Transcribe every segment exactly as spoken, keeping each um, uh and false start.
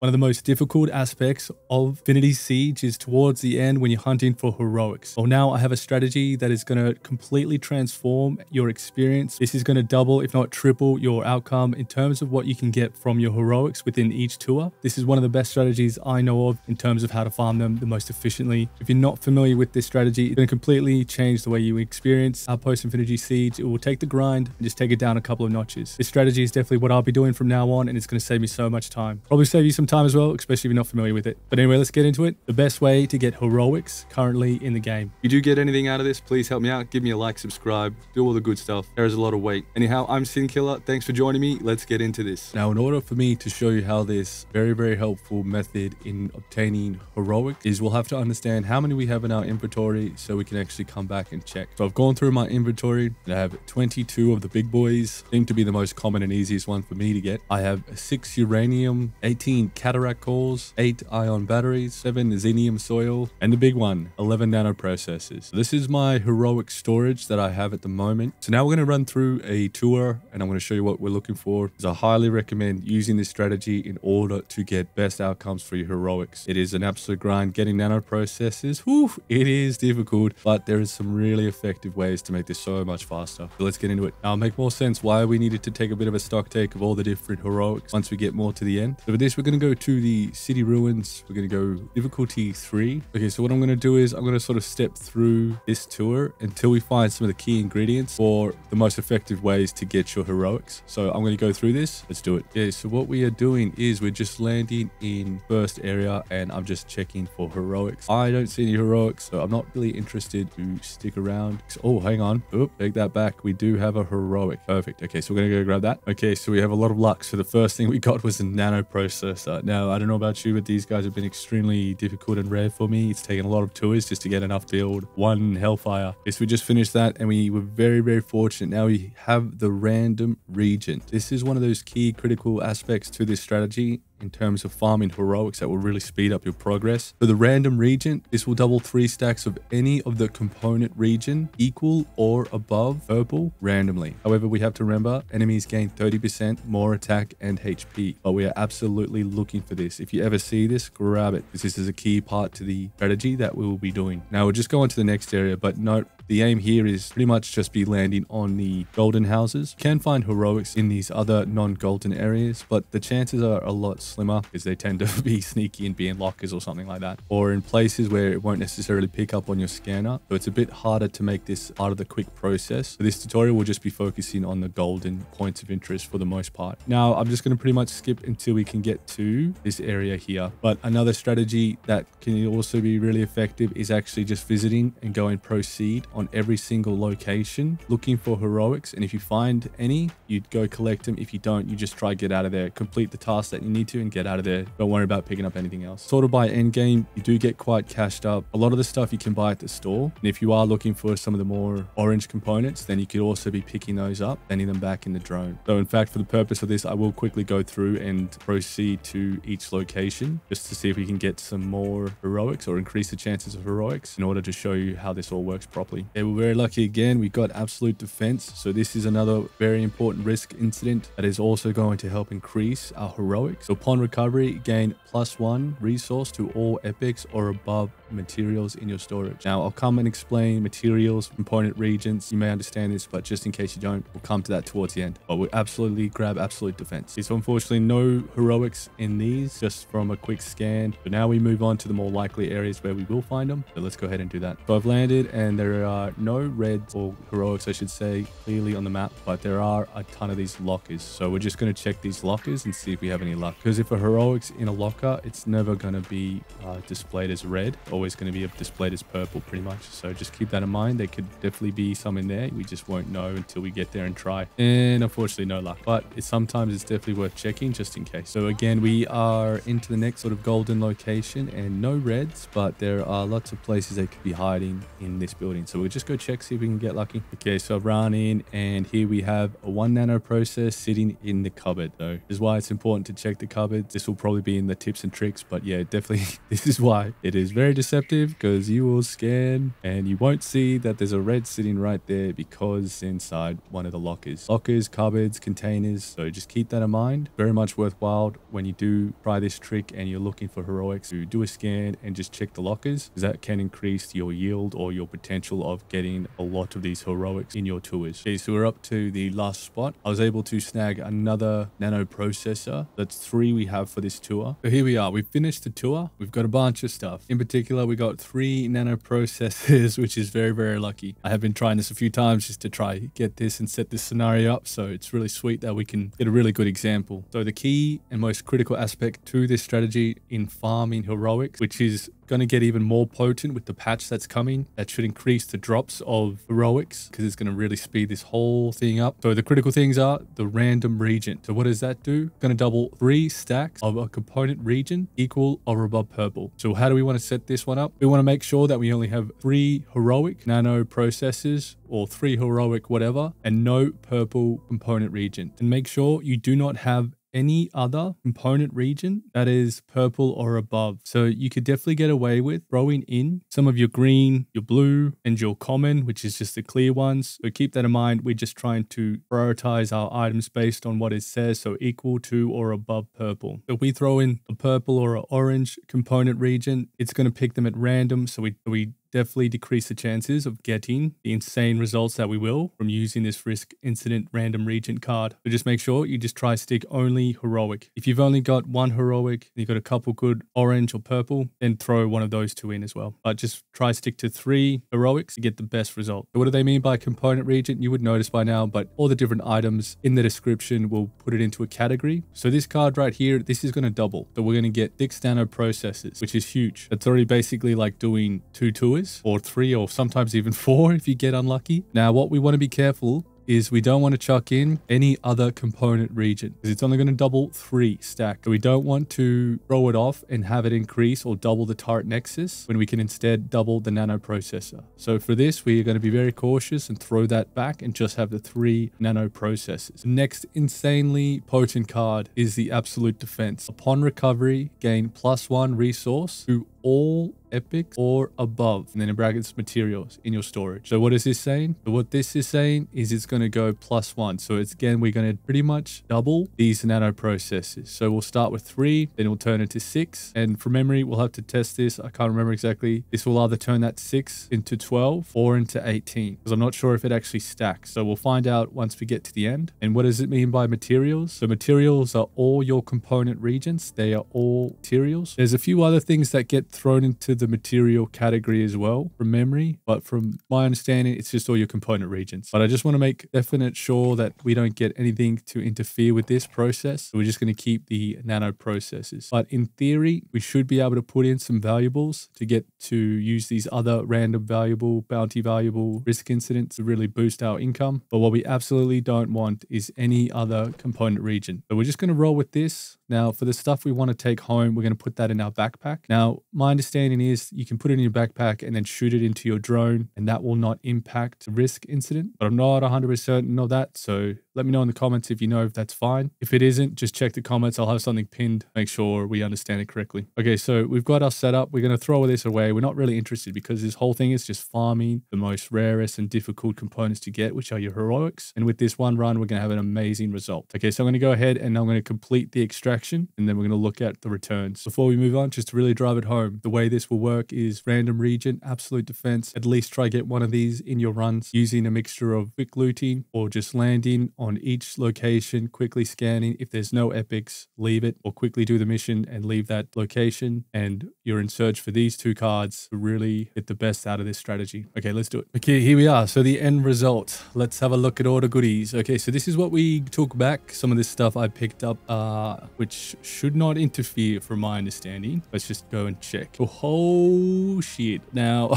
One of the most difficult aspects of Infinity Siege is towards the end when you're hunting for heroics. Well, now I have a strategy that is going to completely transform your experience. This is going to double, if not triple, your outcome in terms of what you can get from your heroics within each tour. This is one of the best strategies I know of in terms of how to farm them the most efficiently. If you're not familiar with this strategy, it's going to completely change the way you experience Outpost Infinity Siege. It will take the grind and just take it down a couple of notches. This strategy is definitely what I'll be doing from now on, and it's going to save me so much time. Probably save you some time as well, especially if you're not familiar with it. But anyway, let's get into it. The best way to get heroics currently in the game. If you do get anything out of this, please help me out. Give me a like, subscribe, do all the good stuff. There is a lot of weight. Anyhow, I'm SiNKiLLeR. Thanks for joining me. Let's get into this. Now, in order for me to show you how this very, very helpful method in obtaining heroics is, we'll have to understand how many we have in our inventory so we can actually come back and check. So I've gone through my inventory and I have twenty-two of the big boys. Seem to be the most common and easiest one for me to get. I have six uranium, eighteen cataract cores, eight ion batteries, seven xenium soil, and the big one, eleven nanoprocessors. So this is my heroic storage that I have at the moment. So now we're going to run through a tour and I'm going to show you what we're looking for. So I highly recommend using this strategy in order to get best outcomes for your heroics. It is an absolute grind getting nanoprocessors. Whew, it is difficult, but there is some really effective ways to make this so much faster. So let's get into it. Now it'll make more sense why we needed to take a bit of a stock take of all the different heroics once we get more to the end. So for this, we're going to go to the city ruins. We're going to go difficulty three. Okay, so what I'm going to do is I'm going to sort of step through this tour until we find some of the key ingredients for the most effective ways to get your heroics. So I'm going to go through this. Let's do it. Okay, so what we are doing is we're just landing in first area and I'm just checking for heroics. I don't see any heroics, so I'm not really interested to stick around. Oh, hang on. Oop, take that back. We do have a heroic. Perfect. Okay, so we're going to go grab that. Okay, so we have a lot of luck. So the first thing we got was a nanoprocessor. Now, I don't know about you, but these guys have been extremely difficult and rare for me. It's taken a lot of tours just to get enough build. One Hellfire. Yes, we just finished that and we were very, very fortunate. Now we have the Random Reagent. This is one of those key critical aspects to this strategy in terms of farming heroics that will really speed up your progress. For the Random Reagent, this will double three stacks of any of the component region equal or above purple randomly. However, we have to remember enemies gain thirty percent more attack and H P, but we are absolutely looking for this. If you ever see this, grab it, because this is a key part to the strategy that we will be doing. Now we'll just go on to the next area, but note the aim here is pretty much just be landing on the golden houses. You can find heroics in these other non-golden areas, but the chances are a lot slimmer because they tend to be sneaky and be in lockers or something like that, or in places where it won't necessarily pick up on your scanner. So it's a bit harder to make this part of the quick process. So this tutorial will just be focusing on the golden points of interest for the most part. Now I'm just going to pretty much skip until we can get to this area here. But another strategy that can also be really effective is actually just visiting and going proceed on every single location looking for heroics, and if you find any, you'd go collect them. If you don't, you just try get out of there, complete the task that you need to and get out of there. Don't worry about picking up anything else. Sort of by end game, you do get quite cashed up. A lot of the stuff you can buy at the store, and if you are looking for some of the more orange components, then you could also be picking those up, sending them back in the drone. So in fact, for the purpose of this, I will quickly go through and proceed to each location just to see if we can get some more heroics or increase the chances of heroics in order to show you how this all works properly. Okay, we're very lucky again. We got Absolute Defense. So this is another very important risk incident that is also going to help increase our heroics. So upon recovery, gain plus one resource to all epics or above materials in your storage. Now I'll come and explain materials, component regions. You may understand this, but just in case you don't, we'll come to that towards the end. But we'll absolutely grab Absolute Defense. So unfortunately, no heroics in these, just from a quick scan. But now we move on to the more likely areas where we will find them. So let's go ahead and do that. So I've landed and there are Uh, no reds or heroics, I should say, clearly on the map, but there are a ton of these lockers. So we're just going to check these lockers and see if we have any luck, because if a heroic's in a locker, it's never going to be uh, displayed as red, always going to be displayed as purple pretty much. So just keep that in mind. There could definitely be some in there. We just won't know until we get there and try, and unfortunately no luck, but it's sometimes it's definitely worth checking just in case. So again, we are into the next sort of golden location and no reds, but there are lots of places they could be hiding in this building. So we're We'll just go check, see if we can get lucky. Okay, so I've run in and here we have a one nano process sitting in the cupboard. So this is why it's important to check the cupboard. This will probably be in the tips and tricks, but yeah, definitely this is why it is very deceptive because you will scan and you won't see that there's a red sitting right there because inside one of the lockers. Lockers, cupboards, containers. So just keep that in mind. Very much worthwhile when you do try this trick and you're looking for heroics to do a scan and just check the lockers, because that can increase your yield or your potential of getting a lot of these heroics in your tours. Okay, so we're up to the last spot. I was able to snag another nano processor. That's three we have for this tour. So here we are. We've finished the tour. We've got a bunch of stuff. In particular, we got three nano processors, which is very, very lucky. I have been trying this a few times just to try get this and set this scenario up. So it's really sweet that we can get a really good example. So the key and most critical aspect to this strategy in farming heroics, which is going to get even more potent with the patch that's coming, that should increase the drops of heroics because it's going to really speed this whole thing up. So the critical things are the random reagent. So what does that do? It's going to double three stacks of a component region equal or above purple. So how do we want to set this one up? We want to make sure that we only have three heroic nano processors or three heroic whatever and no purple component region. And make sure you do not have any other component region that is purple or above. So you could definitely get away with throwing in some of your green, your blue, and your common, which is just the clear ones. So keep that in mind. We're just trying to prioritize our items based on what it says, so equal to or above purple. So if we throw in a purple or an orange component region, it's going to pick them at random. So we we definitely decrease the chances of getting the insane results that we will from using this risk incident random reagent card. So just make sure you just try stick only heroic. If you've only got one heroic and you've got a couple good orange or purple, then throw one of those two in as well. But just try stick to three heroics to get the best result. So what do they mean by component region? You would notice by now, but all the different items in the description will put it into a category. So this card right here, this is going to double. So we're going to get six nano processors, which is huge. It's already basically like doing two tours, or three, or sometimes even four if you get unlucky. Now, what we want to be careful is we don't want to chuck in any other component region because it's only going to double three stack. So we don't want to throw it off and have it increase or double the turret nexus when we can instead double the nanoprocessor. So for this, we are going to be very cautious and throw that back and just have the three nanoprocessors. The next insanely potent card is the Absolute Defense. Upon recovery, gain plus one resource to all epics or above, and then in brackets materials in your storage. So what is this saying? So what this is saying is it's going to go plus one. So it's, again, we're going to pretty much double these nano processors. So we'll start with three, then we'll turn it to six, and from memory we'll have to test this. I can't remember exactly. This will either turn that six into twelve or into eighteen, because I'm not sure if it actually stacks. So we'll find out once we get to the end. And what does it mean by materials? So materials are all your component regions. They are all materials. There's a few other things that get thrown into the material category as well from memory, but from my understanding it's just all your component regions. But I just want to make definite sure that we don't get anything to interfere with this process, so we're just going to keep the nano processes. But in theory, we should be able to put in some valuables to get to use these other random valuable, bounty valuable, risk incidents to really boost our income. But what we absolutely don't want is any other component region, so we're just going to roll with this. Now, for the stuff we want to take home, we're going to put that in our backpack. Now, my understanding is you can put it in your backpack and then shoot it into your drone, and that will not impact the risk incident. But I'm not one hundred percent certain of that, so let me know in the comments if you know if that's fine. If it isn't, just check the comments. I'll have something pinned. Make sure we understand it correctly. Okay, so we've got our setup. We're going to throw this away. We're not really interested because this whole thing is just farming the most rarest and difficult components to get, which are your heroics. And with this one run, we're going to have an amazing result. Okay, so I'm going to go ahead and I'm going to complete the extraction, and then we're going to look at the returns. Before we move on, just to really drive it home, the way this will work is random region, absolute defense. At least try get one of these in your runs using a mixture of quick looting or just landing on each location, quickly scanning. If there's no epics, leave it, or quickly do the mission and leave that location. And you're in search for these two cards to really get the best out of this strategy. Okay, let's do it. Okay, here we are. So the end result. Let's have a look at all the goodies. Okay, so this is what we took back. Some of this stuff I picked up, uh, which which should not interfere from my understanding. Let's just go and check. Oh shit. Now,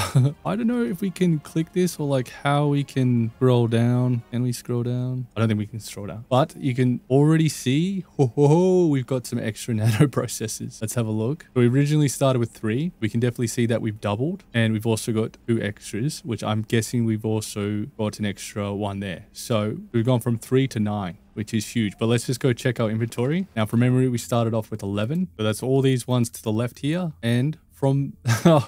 I don't know if we can click this or like how we can scroll down. Can we scroll down? I don't think we can scroll down, but you can already see, oh, oh, oh, we've got some extra nano processors. Let's have a look. We originally started with three. We can definitely see that we've doubled, and we've also got two extras, which I'm guessing we've also got an extra one there. So we've gone from three to nine, which is huge. But let's just go check our inventory. Now, from memory, we started off with eleven. So that's all these ones to the left here. And from,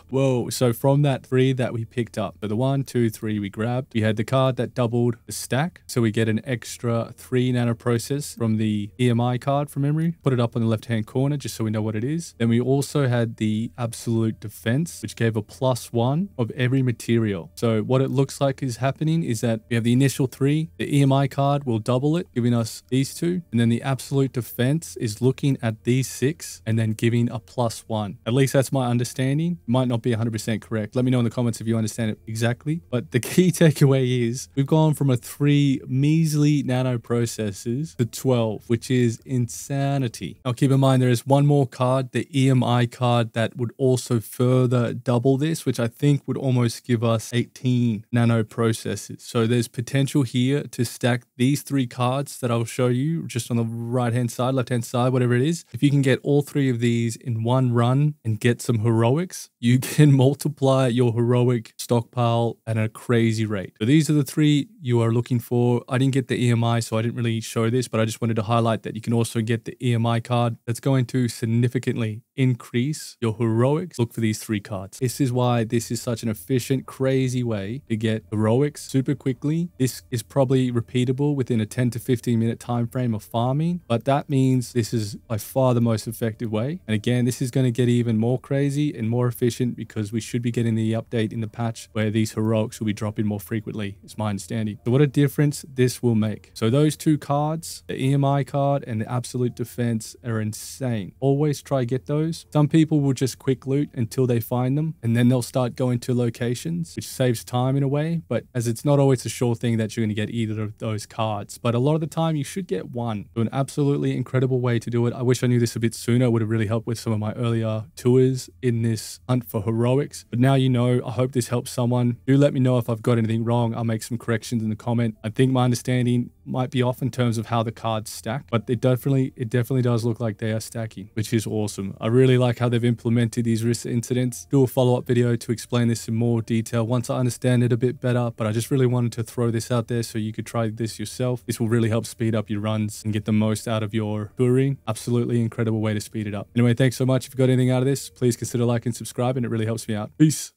whoa, so from that three that we picked up, so the one, two, three we grabbed, we had the card that doubled the stack. So we get an extra three nano process from the E M I card from memory. Put it up on the left-hand corner just so we know what it is. Then we also had the Absolute Defense, which gave a plus one of every material. So what it looks like is happening is that we have the initial three, the E M I card will double it, giving us these two. And then the Absolute Defense is looking at these six and then giving a plus one. At least that's my understanding. Might not be one hundred percent correct. Let me know in the comments if you understand it exactly. But the key takeaway is we've gone from a three measly nano processors to twelve, which is insanity. Now keep in mind, there is one more card, the E M I card, that would also further double this, which I think would almost give us eighteen nano processors. So there's potential here to stack these three cards that I'll show you just on the right hand side, left hand side, whatever it is. If you can get all three of these in one run and get some heroics, you can multiply your heroic stockpile at a crazy rate. So these are the three you are looking for. I didn't get the E M I, so I didn't really show this, but I just wanted to highlight that you can also get the E M I card. That's going to significantly increase your heroics. Look for these three cards. This is why this is such an efficient, crazy way to get heroics super quickly. This is probably repeatable within a ten to fifteen minute time frame of farming, but that means this is by far the most effective way. And again, this is going to get even more crazy and more efficient because we should be getting the update in the patch where these heroics will be dropping more frequently, is my understanding. So what a difference this will make. So those two cards, the E M I card and the Absolute Defense, are insane. Always try to get those. Some people will just quick loot until they find them, and then they'll start going to locations, which saves time in a way, but as it's not always a sure thing that you're going to get either of those cards. But a lot of the time you should get one. So an absolutely incredible way to do it. I wish I knew this a bit sooner. It would have really helped with some of my earlier tours in this hunt for heroics. But now you know. I hope this helps someone. Do let me know if I've got anything wrong. I'll make some corrections in the comment. I think my understanding might be off in terms of how the cards stack, but it definitely it definitely does look like they are stacking, which is awesome. I really like how they've implemented these risk incidents. Do a follow-up video to explain this in more detail once I understand it a bit better, but I just really wanted to throw this out there so you could try this yourself. This will really help speed up your runs and get the most out of your touring. Absolutely incredible way to speed it up. Anyway, thanks so much. If you got anything out of this, please consider liking and subscribing. It really helps me out. Peace.